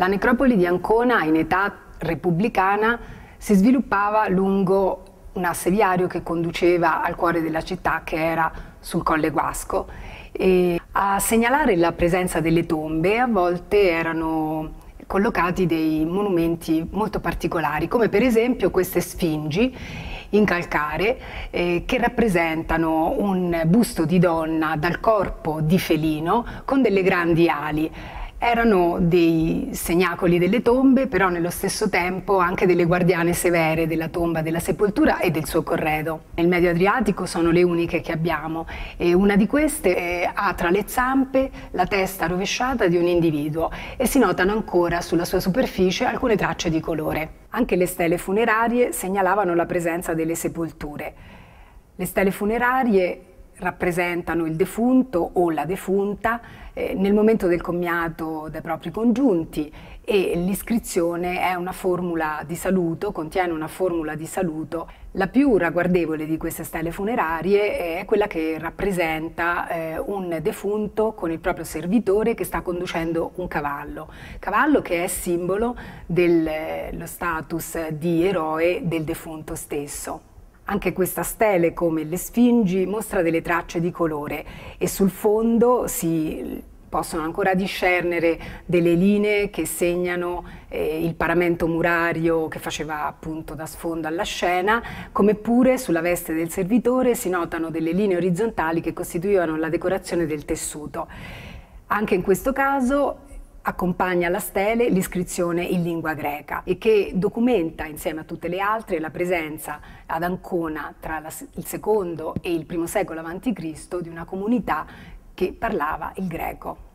La necropoli di Ancona, in età repubblicana, si sviluppava lungo un asse viario che conduceva al cuore della città, che era sul Colle Guasco. E a segnalare la presenza delle tombe a volte erano collocati dei monumenti molto particolari, come per esempio queste sfingi in calcare che rappresentano un busto di donna dal corpo di felino con delle grandi ali. Erano dei segnacoli delle tombe, però nello stesso tempo anche delle guardiane severe della tomba, della sepoltura e del suo corredo. Nel Medio Adriatico sono le uniche che abbiamo e una di queste ha tra le zampe la testa rovesciata di un individuo e si notano ancora sulla sua superficie alcune tracce di colore. Anche le stele funerarie segnalavano la presenza delle sepolture. Le stele funerarie rappresentano il defunto o la defunta nel momento del commiato dai propri congiunti e l'iscrizione è una formula di saluto, contiene una formula di saluto. La più ragguardevole di queste stele funerarie è quella che rappresenta un defunto con il proprio servitore che sta conducendo un cavallo che è simbolo dello status di eroe del defunto stesso. Anche questa stele, come le sfingi, mostra delle tracce di colore e sul fondo si possono ancora discernere delle linee che segnano il paramento murario che faceva appunto da sfondo alla scena, come pure sulla veste del servitore si notano delle linee orizzontali che costituivano la decorazione del tessuto. Anche in questo caso accompagna alla stele l'iscrizione in lingua greca e che documenta insieme a tutte le altre la presenza ad Ancona tra il secondo e il primo secolo a.C. di una comunità che parlava il greco.